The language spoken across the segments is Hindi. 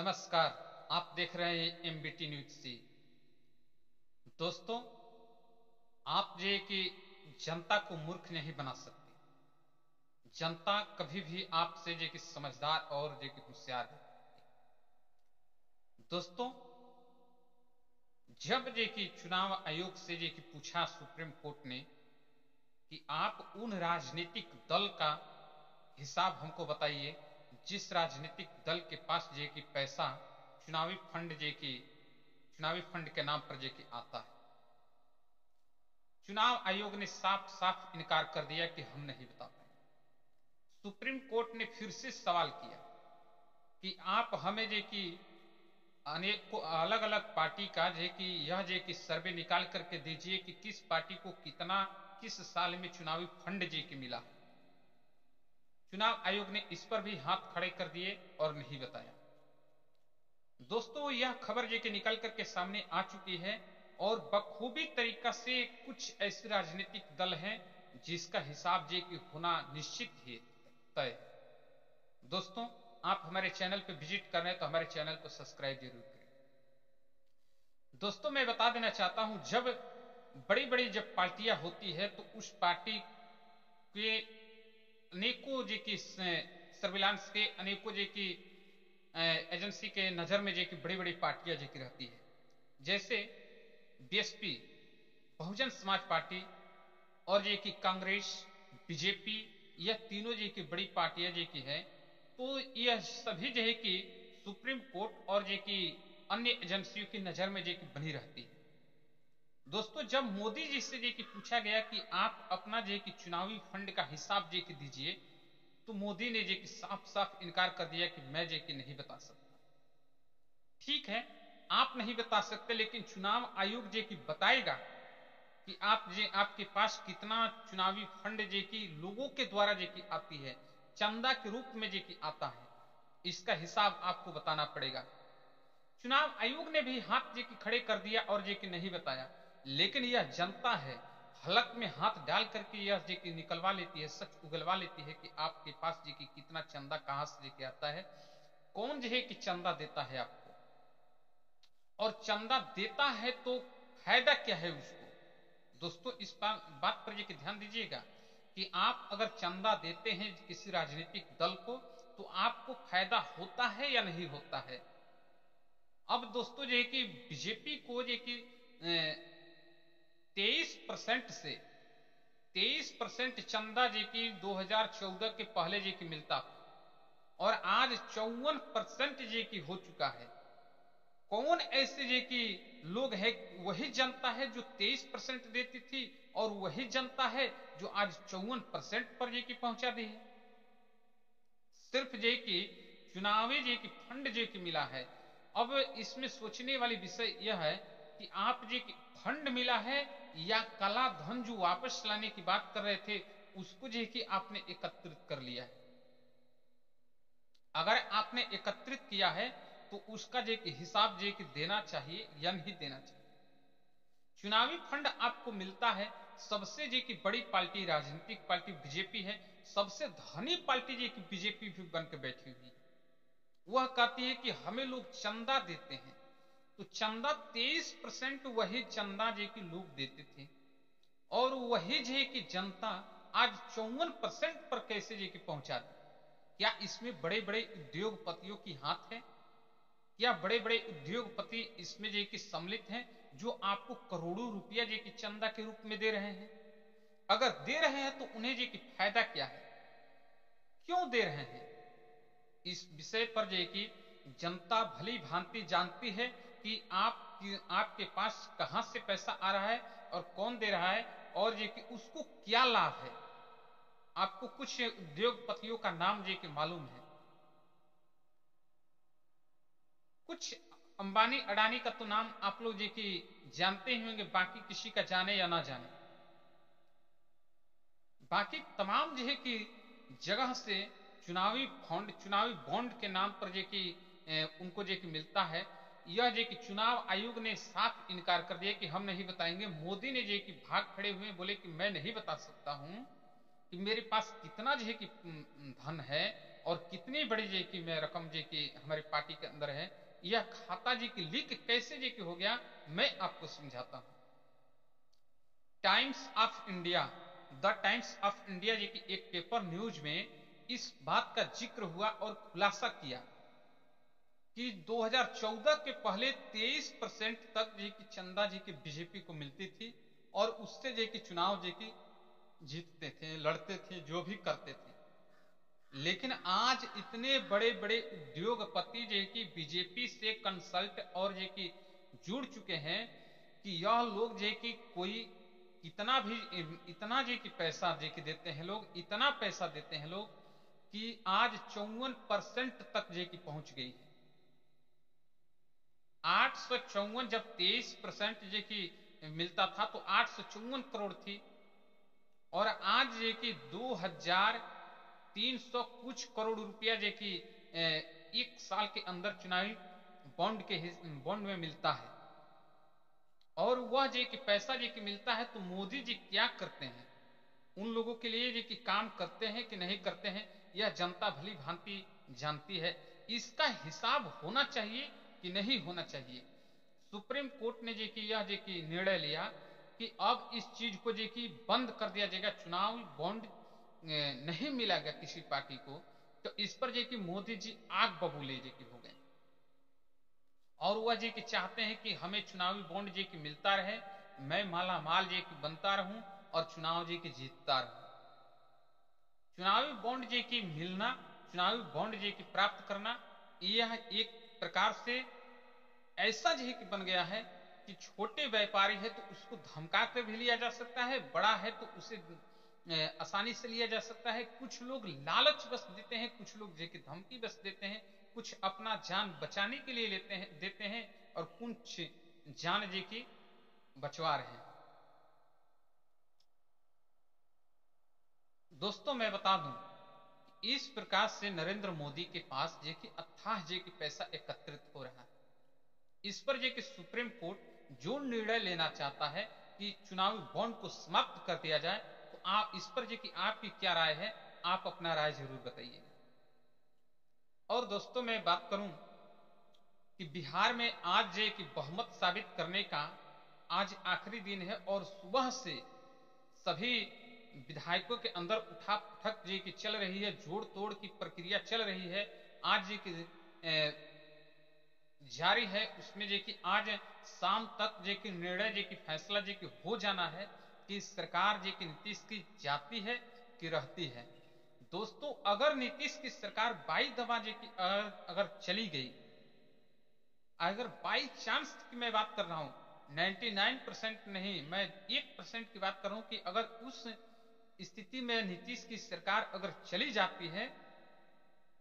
नमस्कार, आप देख रहे हैं एमबीटी न्यूज से। दोस्तों, आप ये कि जनता को मूर्ख नहीं बना सकते। जनता कभी भी आपसे जे कि समझदार और जे कि होशियार है। दोस्तों, जब जे कि चुनाव आयोग से जे कि पूछा सुप्रीम कोर्ट ने कि आप उन राजनीतिक दल का हिसाब हमको बताइए जिस राजनीतिक दल के पास जे कि पैसा चुनावी फंड के नाम पर जे कि आता है, चुनाव आयोग ने साफ साफ इनकार कर दिया कि हम नहीं बता पाए। सुप्रीम कोर्ट ने फिर से सवाल किया कि आप हमें जे कि अनेक को अलग अलग पार्टी का यह सर्वे निकाल करके दीजिए कि किस पार्टी को कितना किस साल में चुनावी फंड जे कि मिला। चुनाव आयोग ने इस पर भी हाथ खड़े कर दिए और नहीं बताया। दोस्तों, यह खबर जे कि निकल करके सामने आ चुकी है और बखूबी तरीका से कुछ ऐसे राजनीतिक दल हैं जिसका हिसाब जे कि होना निश्चित ही तय। दोस्तों, आप हमारे चैनल पर विजिट कर रहे हैं तो हमारे चैनल को सब्सक्राइब जरूर करें। दोस्तों, मैं बता देना चाहता हूं, जब बड़ी बड़ी जब पार्टियां होती है तो उस पार्टी के अनेकों जे कि सर्विलांस के अनेकों जे कि एजेंसी के नजर में जे कि बड़ी बड़ी पार्टियां जे कि रहती है, जैसे बीएसपी, बहुजन समाज पार्टी और जे कि कांग्रेस, बीजेपी, यह तीनों जे कि बड़ी पार्टियां जे कि है। तो यह सभी जो है कि सुप्रीम कोर्ट और जे कि अन्य एजेंसियों की नजर में जे कि बनी रहती है। दोस्तों, जब मोदी जी से जे कि पूछा गया कि आप अपना जे कि चुनावी फंड का हिसाब जे कि दीजिए, तो मोदी ने जे कि साफ साफ इनकार कर दिया कि मैं जे कि नहीं बता सकता। ठीक है, आप नहीं बता सकते, लेकिन चुनाव आयोग जे कि बताएगा कि आप जे आपके पास कितना चुनावी फंड जे कि लोगों के द्वारा जे कि आती है, चंदा के रूप में जे कि आता है, इसका हिसाब आपको बताना पड़ेगा। चुनाव आयोग ने भी हाथ जे कि खड़े कर दिया और जे कि नहीं बताया, लेकिन यह जनता है, हलक में हाथ डाल करके यह जे कि निकलवा लेती है, सच उगलवा लेती है कि आपके पास जे कि कितना चंदा कहां से लेके आता है, कौन जे कि चंदा देता है आपको, और चंदा देता है तो फायदा क्या है उसको। दोस्तों, इस बात पर जे कि ध्यान दीजिएगा कि आप अगर चंदा देते हैं किसी राजनीतिक दल को तो आपको फायदा होता है या नहीं होता है। अब दोस्तों, जे कि बीजेपी को जे कि 23% से 23% चंदा जी की 2014 के पहले जी की मिलता और आज 54% जी की हो चुका है। कौन ऐसे जी की लोग है? वही जनता है जो 23% देती थी और वही जनता है जो आज 54% पर जी की पहुंचा दी है। सिर्फ जी की चुनावी जी की फंड जी की मिला है। अब इसमें सोचने वाली विषय यह है कि आप जी की फंड मिला है या काला धन जो वापस लाने की बात कर रहे थे उसको जी कि आपने एकत्रित कर लिया है। अगर आपने एकत्रित किया है तो उसका जी कि हिसाब जी कि देना चाहिए या नहीं देना चाहिए। चुनावी फंड आपको मिलता है, सबसे जी कि बड़ी पार्टी राजनीतिक पार्टी बीजेपी है, सबसे धनी पार्टी जी की बीजेपी भी बन के बैठी हुई है। वह कहती है कि हमें लोग चंदा देते हैं, तो चंदा 23% वही चंदा जे कि लोग देते थे और वही जे कि जनता आज 54% पर कैसे जे कि पहुंचा दी। क्या इसमें बड़े बड़े उद्योगपतियों की हाथ है? क्या बड़े बड़े उद्योगपति इसमें जे कि सम्मिलित हैं जो आपको करोड़ों रुपया जे कि चंदा के रूप में दे रहे हैं? अगर दे रहे हैं तो उन्हें जे कि फायदा क्या है, क्यों दे रहे हैं? इस विषय पर जे कि जनता भली भांति जानती है कि आपके पास कहां से पैसा आ रहा है और कौन दे रहा है और जे कि उसको क्या लाभ है। आपको कुछ उद्योगपतियों का नाम जे कि मालूम है, कुछ अंबानी अडानी का तो नाम आप लोग जे कि जानते ही होंगे, बाकी किसी का जाने या ना जाने। बाकी तमाम जे कि जगह से चुनावी फंड चुनावी बॉन्ड के नाम पर जे कि उनको जे कि मिलता है। यह जे कि चुनाव आयोग ने साफ इनकार कर दिया कि हम नहीं बताएंगे। मोदी ने जे कि भाग खड़े हुए, बोले कि मैं नहीं बता सकता हूं कि मेरे पास कितना जे कि धन है और कितनी बड़ी जे की में रकम जे की हमारी पार्टी के अंदर है, यह खाता जी की लीक कैसे जे की हो गया, मैं आपको समझाता हूं। Times of India, the Times of India ji की एक पेपर न्यूज में इस बात का जिक्र हुआ और खुलासा किया कि 2014 के पहले 23% तक जी की चंदा जी की बीजेपी को मिलती थी और उससे जे की चुनाव जे की जीतते थे, लड़ते थे, जो भी करते थे। लेकिन आज इतने बड़े बड़े उद्योगपति जे की बीजेपी से कंसल्ट और जे की जुड़ चुके हैं कि यह लोग जे की कोई इतना भी इतना जे की पैसा जे की देते हैं लोग, इतना पैसा देते हैं लोग कि आज 54% तक जे की पहुंच गई है। 854 जब 23% जे की मिलता था तो 854 करोड़ थी और आज जे की 2300 कुछ करोड़ रुपया जे की एक साल के अंदर चुनावी बॉन्ड के बॉन्ड में मिलता है। और वह जे की पैसा जे की मिलता है तो मोदी जी क्या करते हैं, उन लोगों के लिए जे की काम करते हैं कि नहीं करते हैं, यह जनता भली भांति जानती है। इसका हिसाब होना चाहिए कि नहीं होना चाहिए। सुप्रीम कोर्ट ने जे की यह जे की निर्णय लिया कि अब इस चीज को जे की बंद कर दिया जाएगा। चुनावी बॉन्ड नहीं मिलेगा किसी पार्टी को, तो इस पर जे कि मोदी जी आग बबूले जे कि हो गए और वह जे कि चाहते हैं कि हमें चुनावी बॉन्ड जे कि मिलता रहे, मैं माला माल जे कि बनता रहूं और चुनाव जे कि जीतता रहूं। चुनावी बॉन्ड जे कि मिलना, चुनावी बॉन्ड जे कि प्राप्त करना, यह एक प्रकार से ऐसा जे कि बन गया है कि छोटे व्यापारी है तो उसको धमका कर भी लिया जा सकता है, बड़ा है तो उसे आसानी से लिया जा सकता है। कुछ लोग लालच बस देते हैं, कुछ लोग जे कि धमकी बस देते हैं, कुछ अपना जान बचाने के लिए लेते हैं देते हैं और कुछ जान जे कि बचवा रहे हैं। दोस्तों मैं बता दूं, इस प्रकार से नरेंद्र मोदी के पास जे कि अथाह जे कि पैसा एकत्रित हो रहा है। इस पर जे कि सुप्रीम कोर्ट जो निर्णय लेना चाहता है कि चुनावी बॉन्ड को समाप्त कर दिया जाए, तो आप इस पर जे कि आपकी क्या राय है, आप अपना राय जरूर बताइएगा। और दोस्तों मैं बात करूं कि बिहार में आज जे कि बहुमत साबित करने का आज आखिरी दिन है और सुबह से सभी विधायकों के अंदर उठा उठक जे कि चल रही है, जोड़ तोड़ की प्रक्रिया चल रही है, आज जे कि जारी है। उसमें जे कि आज शाम तक जे कि निर्णय जे कि फैसला जे कि हो जाना है कि सरकार जे कि नीतीश की जाती है कि रहती है। दोस्तों अगर नीतीश की सरकार बाई दफा जे कि अगर चली गई, अगर बाई चांस की मैं बात कर रहा हूं, 99% नहीं, मैं 1% की बात कर रहा हूं कि अगर उस स्थिति में नीतीश की सरकार अगर चली जाती है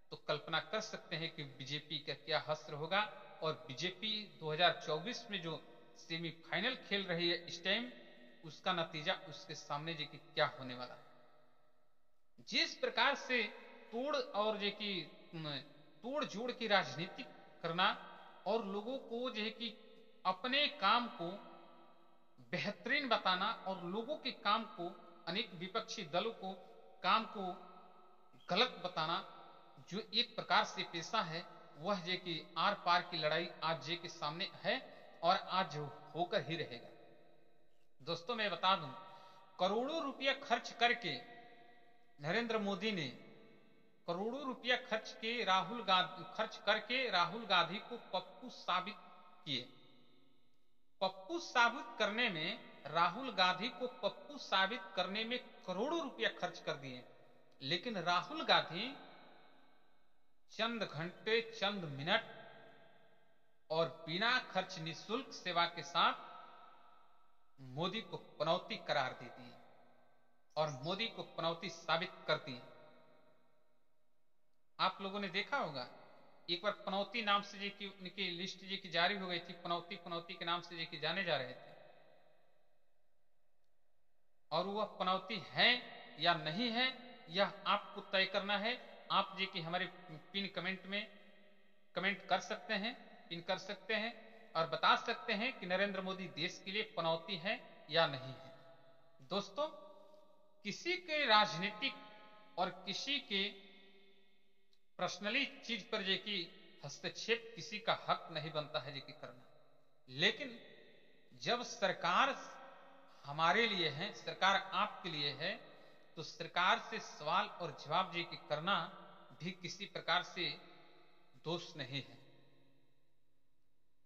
तो कल्पना कर सकते हैं कि बीजेपी का क्या हश्र होगा। और बीजेपी 2024 में जो सेमीफाइनल खेल रही है इस टाइम, उसका नतीजा उसके सामने जे कि क्या होने वाला है। जिस प्रकार से तोड़ और जे कि तोड़ जोड़ की राजनीति करना और लोगों को जे कि अपने काम को बेहतरीन बताना और लोगों के काम को, अनेक विपक्षी दलों को काम को गलत बताना, जो एक प्रकार से पेशा है, वह जे कि आर पार की लड़ाई आज जे के सामने है और आज जो होकर ही रहेगा। दोस्तों मैं बता दूं, करोड़ों रुपया खर्च करके नरेंद्र मोदी ने राहुल गांधी को पप्पू साबित किए। राहुल गांधी को पप्पू साबित करने में करोड़ों रुपया खर्च कर दिए, लेकिन राहुल गांधी चंद घंटे, चंद मिनट और बिना खर्च निःशुल्क सेवा के साथ मोदी को पनौती करार देती है और मोदी को पनौती साबित करती है। आप लोगों ने देखा होगा, एक बार पनौती नाम से जे की उनकी लिस्ट जे की जारी हो गई थी, पनौती के नाम से जे की जाने जा रहे थे। और वह पनौती है या नहीं है, यह आपको तय करना है। आप जे की हमारे पिन कमेंट में कमेंट कर सकते हैं, और बता सकते हैं कि नरेंद्र मोदी देश के लिए पनौती है या नहीं है। दोस्तों किसी के राजनीतिक और किसी के पर्सनली चीज पर जे कि हस्तक्षेप किसी का हक नहीं बनता है जे कि करना, लेकिन जब सरकार हमारे लिए है, सरकार आपके लिए है, तो सरकार से सवाल और जवाब जे कि करना भी किसी प्रकार से दोष नहीं है,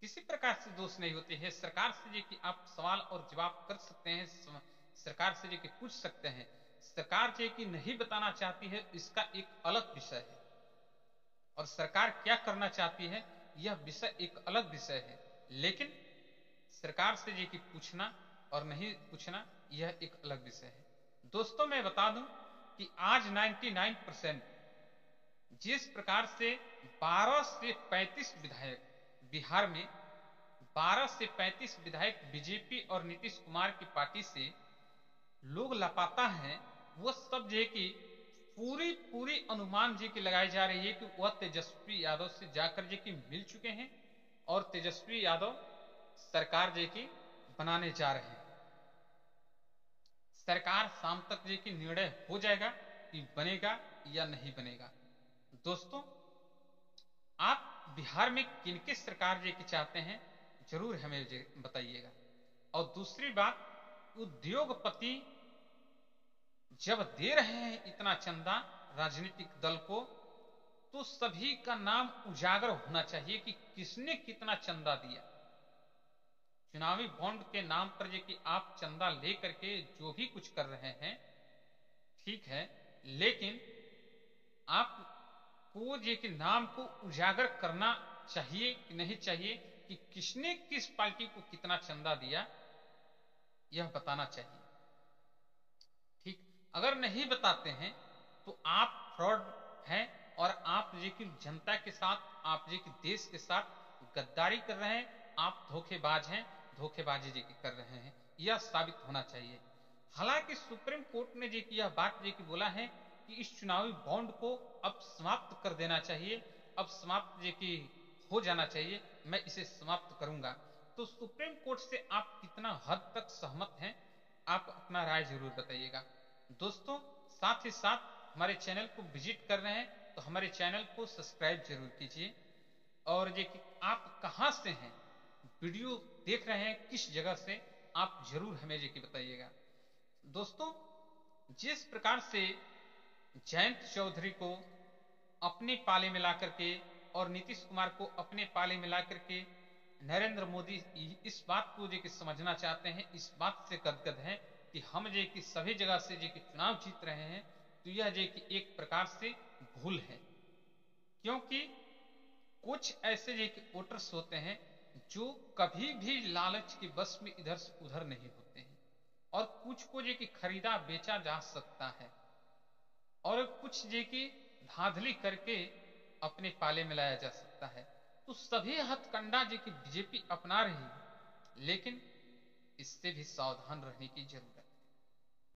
किसी प्रकार से दोष नहीं होते हैं। सरकार से जे कि आप सवाल और जवाब कर सकते हैं, सरकार से जे कि पूछ सकते हैं। सरकार जे कि नहीं बताना चाहती है इसका एक अलग विषय है, और सरकार क्या करना चाहती है यह विषय एक अलग विषय है, लेकिन सरकार से जे कि पूछना और नहीं पूछना यह एक अलग विषय है। दोस्तों मैं बता दूं कि आज 99% जिस प्रकार से 12 से 35 विधायक बिहार में 12 से 35 विधायक बीजेपी और नीतीश कुमार की पार्टी से लोग लापता हैं, वो सब जे कि पूरी अनुमान जे कि लगाई जा रही है कि वह तेजस्वी यादव से जाकर जे कि मिल चुके हैं और तेजस्वी यादव सरकार जे कि बनाने जा रहे हैं। सरकार शाम तक जे कि निर्णय हो जाएगा कि बनेगा या नहीं बनेगा। दोस्तों आप बिहार में किनके सरकार जे कि चाहते हैं जरूर हमें बताइएगा। और दूसरी बात, उद्योगपति जब दे रहे हैं इतना चंदा राजनीतिक दल को, तो सभी का नाम उजागर होना चाहिए कि किसने कितना चंदा दिया। चुनावी बॉन्ड के नाम पर जे कि आप चंदा ले करके जो भी कुछ कर रहे हैं ठीक है, लेकिन आप को जे कि नाम को उजागर करना चाहिए कि नहीं चाहिए कि किसने किस पार्टी को कितना चंदा दिया यह बताना चाहिए। ठीक, अगर नहीं बताते हैं तो आप फ्रॉड हैं और आप जे कि जनता के साथ, आप जे कि देश के साथ गद्दारी कर रहे हैं, आप धोखेबाज हैं, धोखेबाजी जे कि कर रहे हैं, यह साबित होना चाहिए। हालांकि सुप्रीम कोर्ट ने जे कि यह बात जे कि बोला है कि इस चुनावी बॉन्ड को अब समाप्त कर देना चाहिए, अब समाप्त जे कि हो जाना चाहिए, मैं इसे समाप्त करूंगा। तो सुप्रीम कोर्ट से आप कितना हद तक सहमत हैं आप अपना राय जरूर बताइएगा। दोस्तों साथ ही साथ हमारे चैनल को विजिट कर रहे हैं तो हमारे चैनल को सब्सक्राइब जरूर कीजिए। और जे कि आप कहाँ से हैं, वीडियो देख रहे हैं किस जगह से, आप जरूर हमें जे कि बताइएगा। दोस्तों जिस प्रकार से जयंत चौधरी को अपने पाले में ला करके और नीतीश कुमार को अपने पाले में ला करके नरेंद्र मोदी इस बात को जे कि समझना चाहते हैं, इस बात से गदगद हैं कि हम जे कि सभी जगह से जे कि चुनाव जीत रहे हैं, तो यह जे कि एक प्रकार से भूल है। क्योंकि कुछ ऐसे जे कि वोटर्स होते हैं जो कभी भी लालच के बस में इधर से उधर नहीं होते हैं, और कुछ को जे कि खरीदा बेचा जा सकता है और कुछ जे कि धांधली करके अपने पाले में लाया जा सकता है। तो सभी हथकंडा जे कि बीजेपी अपना रही है, लेकिन इससे भी सावधान रहने की जरूरत है।